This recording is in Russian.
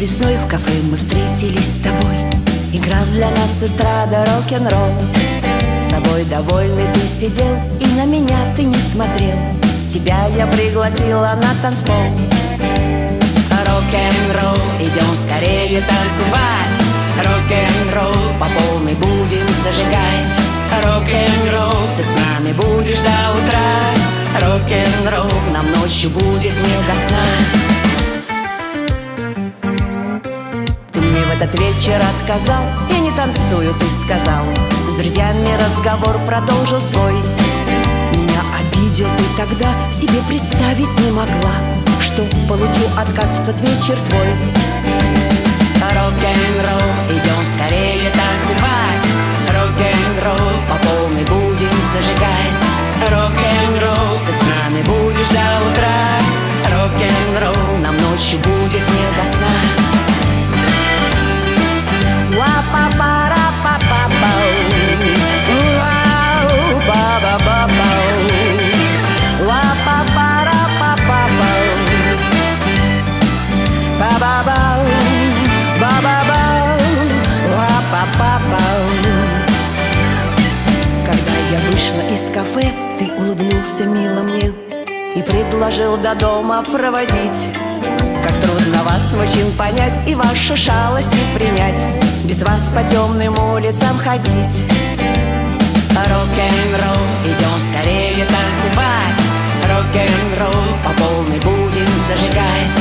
весной в кафе мы встретились с тобой. Играл для нас эстрада, рок-н-ролл. Собой довольный ты сидел, и на меня ты не смотрел. Тебя я пригласила на танцпол. Рок-н-ролл, идем скорее танцевать. Рок-н-ролл, по полной будем зажигать. Рок-н-ролл, ты с нами будешь до утра. Рок-н-ролл, нам ночью будет не до сна. Этот вечер отказал, я не танцую, ты сказал. С друзьями разговор продолжил свой. Меня обидел ты тогда, себе представить не могла, что получу отказ в тот вечер твой. Рок-н-ролл, идем скорее танцевать. Рок-н-ролл, по полной будем зажигать. Рок-н-ролл, ты с нами будешь до утра. Рок-н-ролл, нам ночью будет не до сна. Когда я вышла из кафе, ты улыбнулся мило мне и предложил до дома проводить. Как трудно вас, мужчин, понять и ваши шалости принять, без вас по темным улицам ходить. Рок-н-ролл, идем скорее танцевать. Рок-н-ролл, по полной будем зажигать.